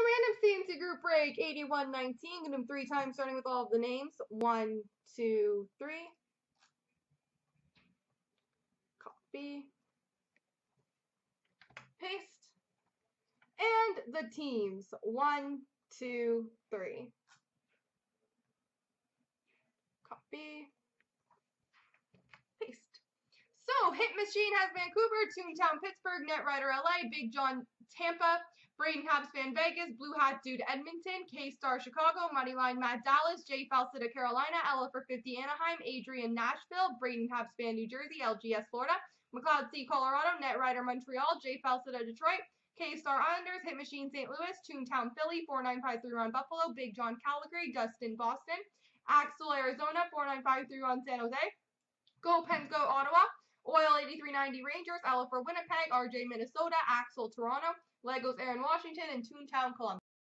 random CNC group break 8119. Gonna do them 3 times starting with all of the names. 1, 2, 3. Copy. Paste. And the teams. 1, 2, 3. Copy. Paste. So, Hit Machine has Vancouver, Toontown Pittsburgh, Netrider LA, Big John Tampa, Braden Habspan Vegas, Blue Hat Dude Edmonton, K-Star Chicago, Moneyline Matt Dallas, Jay Falsetta Carolina, Ella for 50 Anaheim, Adrian Nashville, Braden Habspan New Jersey, LGS Florida, McLeod C Colorado, Netrider Montreal, Jay Falsetta Detroit, K-Star Islanders, Hit Machine St. Louis, Toontown Philly, 4953 on Buffalo, Big John Calgary, Dustin Boston, Axel Arizona, 4953 on San Jose, Go Pens Go Ottawa, Oil 8390 Rangers, Ella for Winnipeg, RJ Minnesota, Axel Toronto, Legos Aaron Washington, and Toontown Columbus.